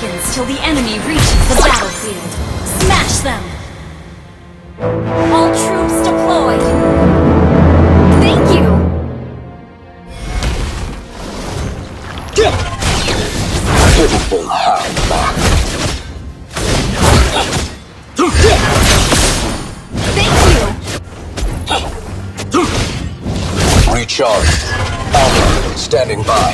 seconds till the enemy reaches the battlefield. Smash them! All troops deployed! Thank you! Pitiful Thank you! Recharge. Alpha, standing by.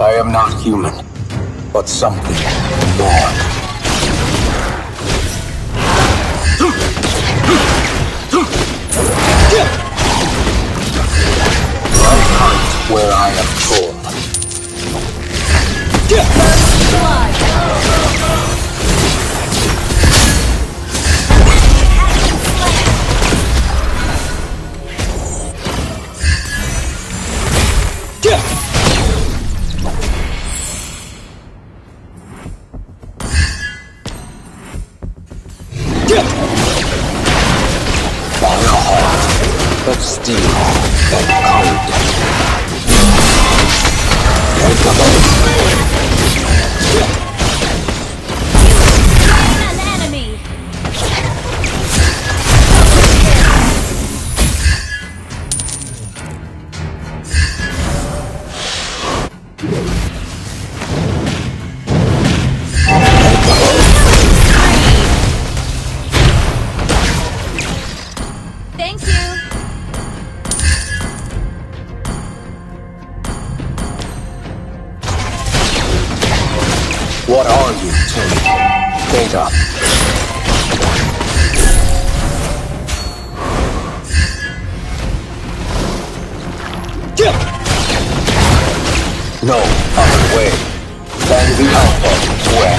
I am not human, but something born. I hunt where I am torn. Steel and cold. Take the boat. An enemy. Thank you. What are you, Tim? Beta. No other way than the Alpha way.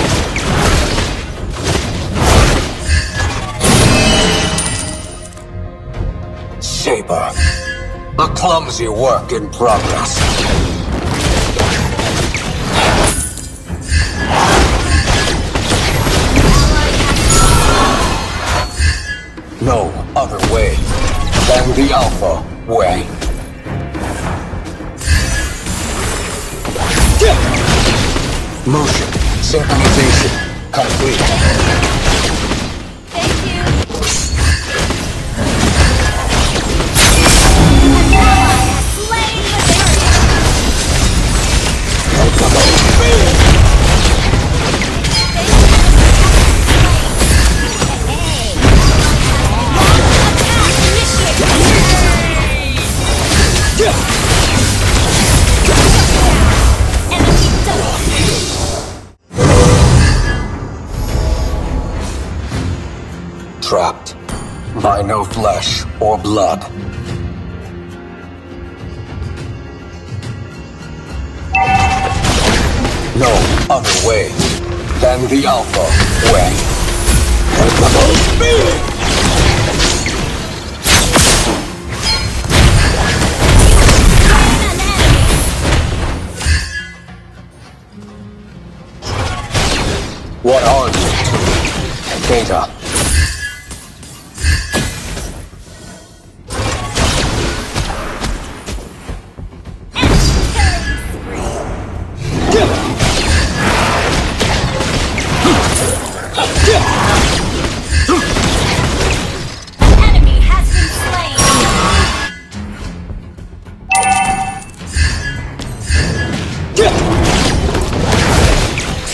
Saber. A clumsy work in progress. No other way than the Alpha way. Motion synchronization complete. Thank you. Trapped by no flesh or blood. No other way than the Alpha way. What are you? Beta.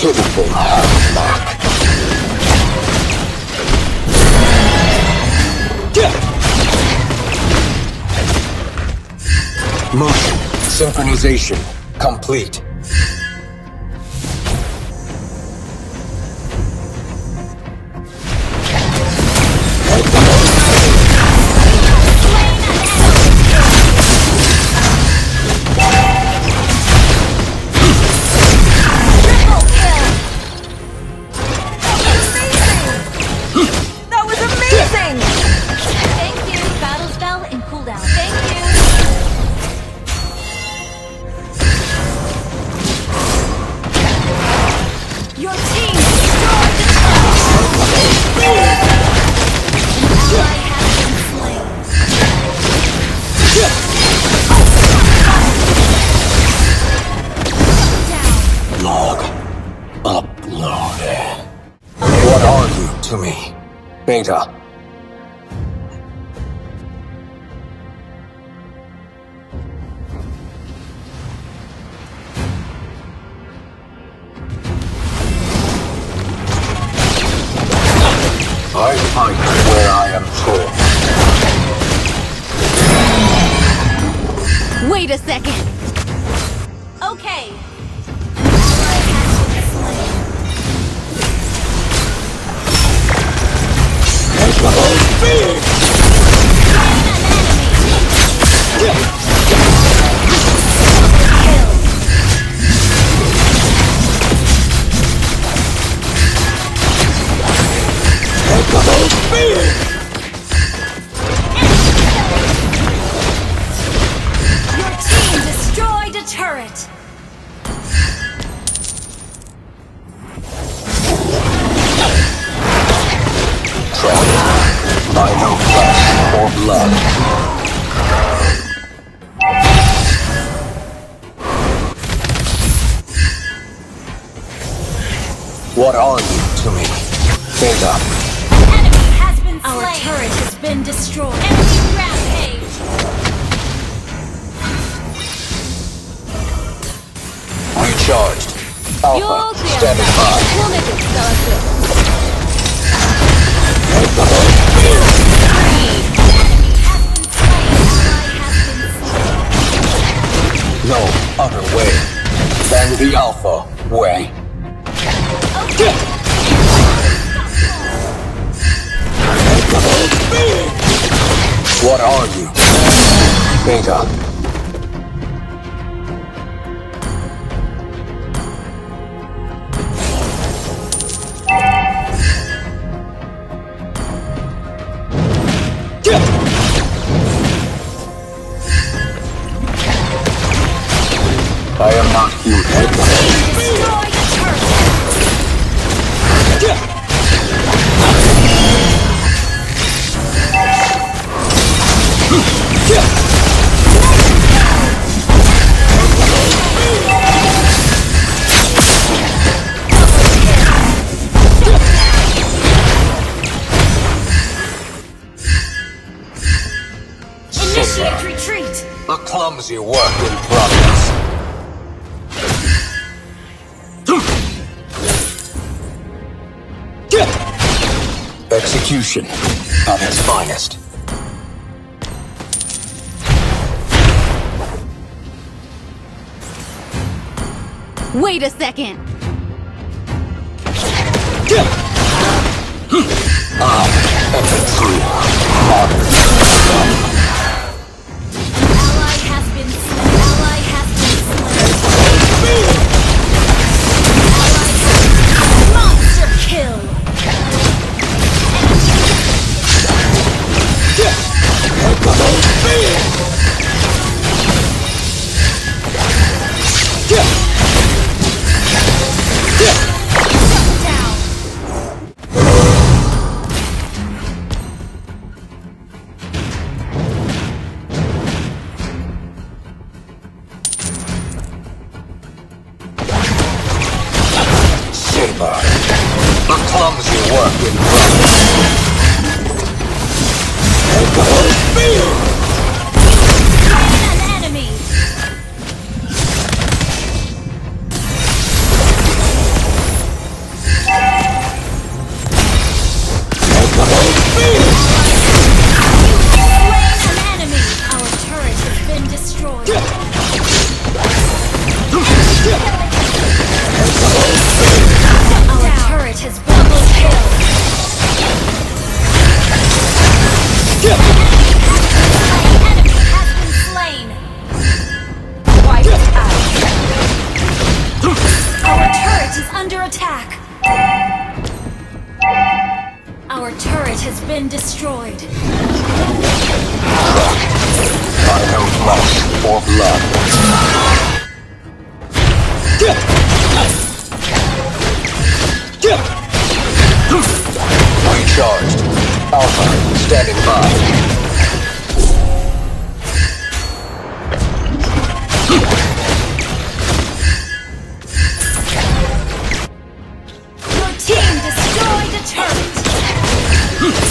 Pitiful havoc. Motion synchronization complete. Thank you! Beta. I fight where I am torn. Wait a second. Okay. Take the whole field. Take the whole field. Your team destroyed a turret. By no flesh or blood. What are you to me? Beta. Enemy has been slain. Our turret has been destroyed. Enemy rampage. Recharged. Alpha, standing by. We'll make it started. No other way than the Alpha way. Okay. What are you? Beta. I am not you. Initiate retreat. A clumsy work in progress. Execution at its finest. Wait a second. I am the true modern son. Ally has been slain. Ally has been slain. Monster kill. Saber, the clumsy work in progress. Take the whole field! An enemy! Take the whole field! Slain an enemy! Our turret has been destroyed. Take the whole field! Our turret has been killed. Enemy has been slain. Wiped out. Our turret is under attack. Our turret has been destroyed. By no flesh or blood. Recharged. Alpha. Standing by. Your team destroyed a turret.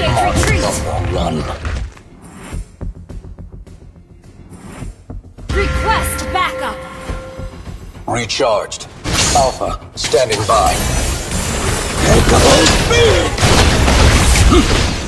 Initiate retreat! Run. Request backup! Recharged. Alpha, standing by. Take the whole speed!